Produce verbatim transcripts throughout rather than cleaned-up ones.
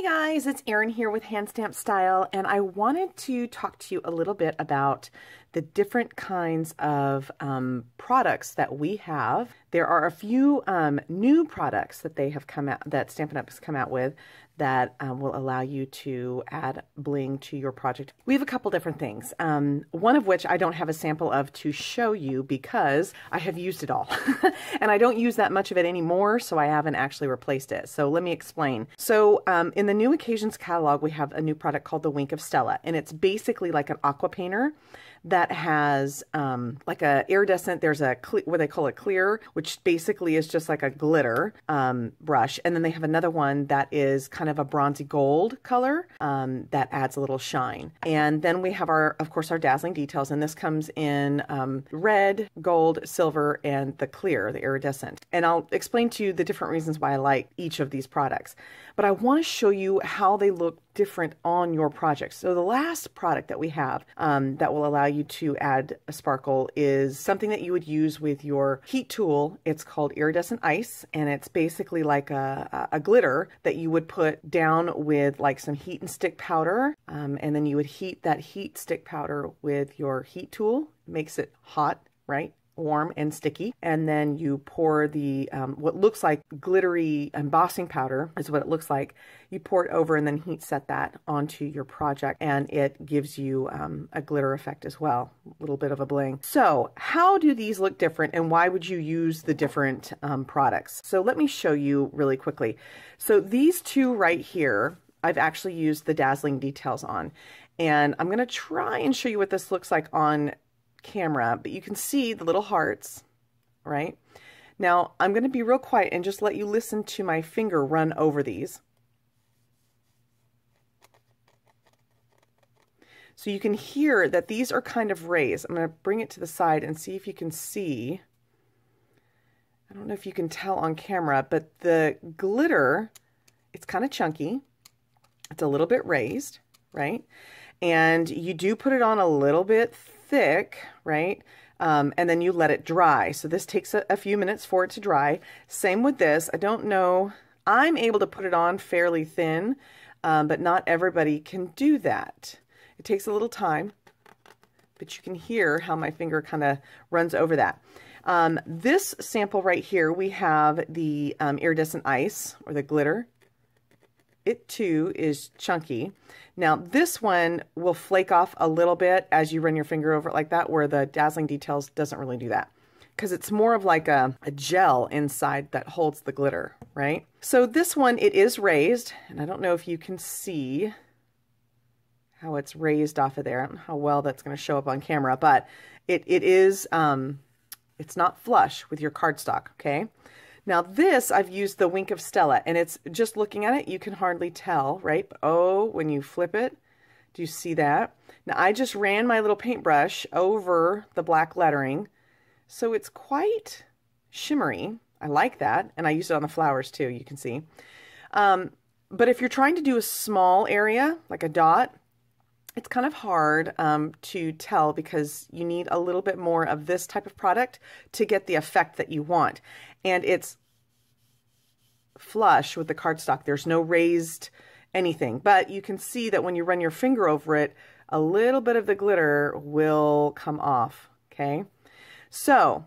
Hey guys, it's Erin here with Hand Stamped Style, and I wanted to talk to you a little bit about the different kinds of um, products that we have. There are a few um, new products that they have come out, that Stampin' Up! Has come out with, that um, will allow you to add bling to your project. We have a couple different things, um, one of which I don't have a sample of to show you because I have used it all. And I don't use that much of it anymore, so I haven't actually replaced it. So let me explain. So um, in the New Occasions catalog, we have a new product called the Wink of Stella, and it's basically like an aqua painter that has um, like a iridescent, there's a what they call a clear, which basically is just like a glitter um, brush. And then they have another one that is kind of a bronzy gold color um, that adds a little shine. And then we have our, of course, our Dazzling Details, and this comes in um, red, gold, silver, and the clear, the iridescent. And I'll explain to you the different reasons why I like each of these products. But I want to show you how they look different on your project. So the last product that we have um, that will allow you to add a sparkle is something that you would use with your heat tool. It's called Iridescent Ice, and it's basically like a, a glitter that you would put down with like some heat and stick powder, um, and then you would heat that heat stick powder with your heat tool. It makes it hot, right? Warm and sticky, and then you pour the um, what looks like glittery embossing powder is what it looks like. You pour it over and then heat set that onto your project, and it gives you um, a glitter effect as well, a little bit of a bling. So how do these look different, and why would you use the different um, products? So let me show you really quickly. So these two right here, I've actually used the Dazzling Details on, and I'm going to try and show you what this looks like on camera, but you can see the little hearts, right? Now I'm going to be real quiet and just let you listen to my finger run over these. So you can hear that these are kind of raised. I'm going to bring it to the side and see if you can see. I don't know if you can tell on camera, but the glitter, it's kind of chunky. It's a little bit raised, right? And you do put it on a little bit thick, right? Um, and then you let it dry. So this takes a, a few minutes for it to dry. Same with this. I don't know. I'm able to put it on fairly thin, um, but not everybody can do that. It takes a little time, but you can hear how my finger kind of runs over that. Um, this sample right here, we have the um, Iridescent Ice, or the glitter. It too is chunky. Now this one will flake off a little bit as you run your finger over it like that, where the Dazzling Details doesn't really do that, because it's more of like a, a gel inside that holds the glitter, right? So this one, it is raised, and I don't know if you can see how it's raised off of there. I don't know how well that's going to show up on camera, but it, it is, um, it's not flush with your cardstock, okay? Now this, I've used the Wink of Stella, and it's just looking at it, you can hardly tell, right? Oh, when you flip it, do you see that? Now I just ran my little paintbrush over the black lettering, so it's quite shimmery. I like that, and I used it on the flowers too, you can see. Um, but if you're trying to do a small area, like a dot, it's kind of hard um, to tell, because you need a little bit more of this type of product to get the effect that you want. And it's flush with the cardstock. There's no raised anything, but you can see that when you run your finger over it, a little bit of the glitter will come off, okay? So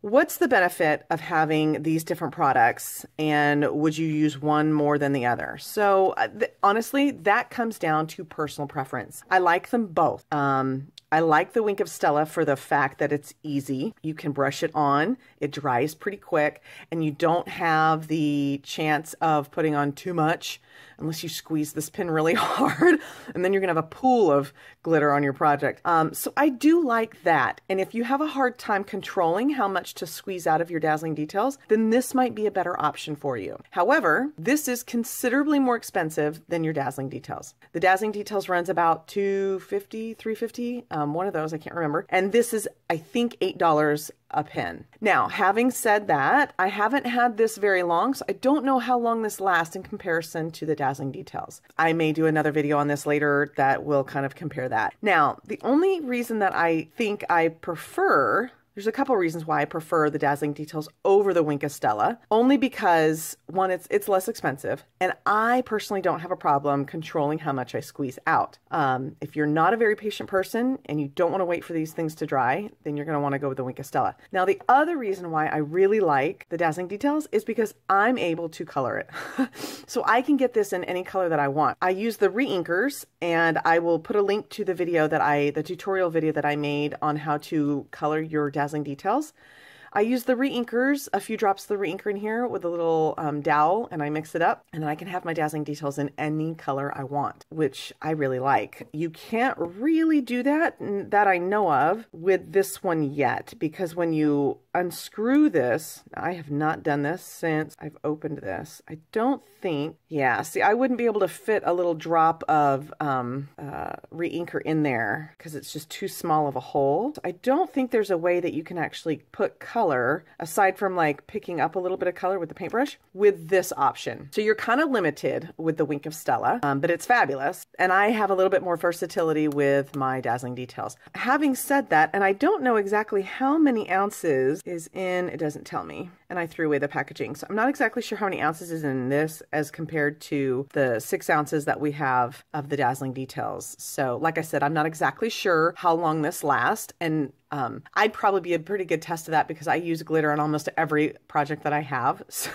what's the benefit of having these different products, and would you use one more than the other? So th honestly, that comes down to personal preference. I like them both. Um, I like the Wink of Stella for the fact that it's easy. You can brush it on, it dries pretty quick, and you don't have the chance of putting on too much unless you squeeze this pin really hard, and then you're gonna have a pool of glitter on your project. Um, so I do like that, and if you have a hard time controlling how much to squeeze out of your Dazzling Details, then this might be a better option for you. However, this is considerably more expensive than your Dazzling Details. The Dazzling Details runs about two fifty, three fifty, um, one of those, I can't remember. And this is, I think, eight dollars a pin. Now, having said that, I haven't had this very long, so I don't know how long this lasts in comparison to the Dazzling Details. I may do another video on this later that will kind of compare that. Now, the only reason that I think I prefer There's a couple reasons why I prefer the Dazzling Details over the Wink of Stella, only because, one, it's it's less expensive, and I personally don't have a problem controlling how much I squeeze out. Um, if you're not a very patient person and you don't want to wait for these things to dry, then you're going to want to go with the Wink of Stella. Now, the other reason why I really like the Dazzling Details is because I'm able to color it. So I can get this in any color that I want. I use the reinkers, and I will put a link to the video that I, the tutorial video that I made on how to color your Dazzling Details. I use the reinkers, a few drops of the reinker in here with a little um, dowel, and I mix it up, and then I can have my Dazzling Details in any color I want, which I really like. You can't really do that, that I know of, with this one yet, because when you unscrew this, I have not done this since I've opened this. I don't think, yeah, see, I wouldn't be able to fit a little drop of um, uh, reinker in there because it's just too small of a hole. I don't think there's a way that you can actually put color, aside from like picking up a little bit of color with the paintbrush, with this option. So you're kind of limited with the Wink of Stella, um, but it's fabulous. And I have a little bit more versatility with my Dazzling Details. Having said that, and I don't know exactly how many ounces is in, it doesn't tell me, and I threw away the packaging, so I'm not exactly sure how many ounces is in this as compared to the six ounces that we have of the Dazzling Details. So like I said, I'm not exactly sure how long this lasts, and Um, I'd probably be a pretty good test of that because I use glitter on almost every project that I have. So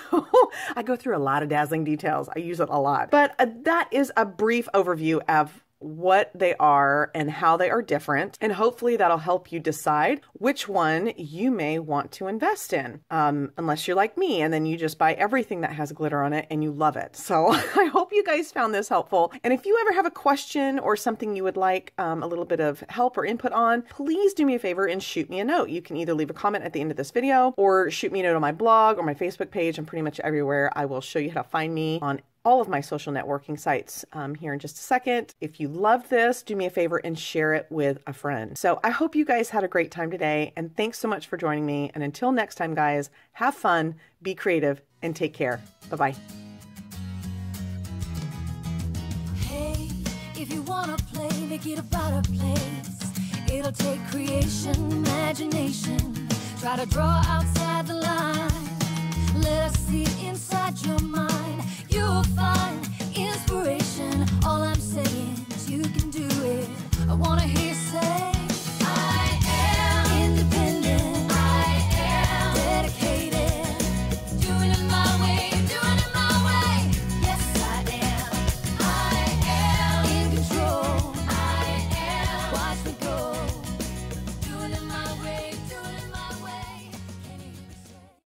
I go through a lot of Dazzling Details. I use it a lot. But uh, that is a brief overview of what they are and how they are different. And hopefully that'll help you decide which one you may want to invest in, um, unless you're like me and then you just buy everything that has glitter on it and you love it. So I hope you guys found this helpful. And if you ever have a question or something you would like um, a little bit of help or input on, please do me a favor and shoot me a note. You can either leave a comment at the end of this video or shoot me a note on my blog or my Facebook page. I'm pretty much everywhere. I will show you how to find me on all of my social networking sites um, here in just a second. If you love this, do me a favor and share it with a friend. So I hope you guys had a great time today, and thanks so much for joining me. And until next time, guys, have fun, be creative, and take care. Bye-bye. Hey, if you wanna play, make it about a place. It'll take creation, imagination. Try to draw outside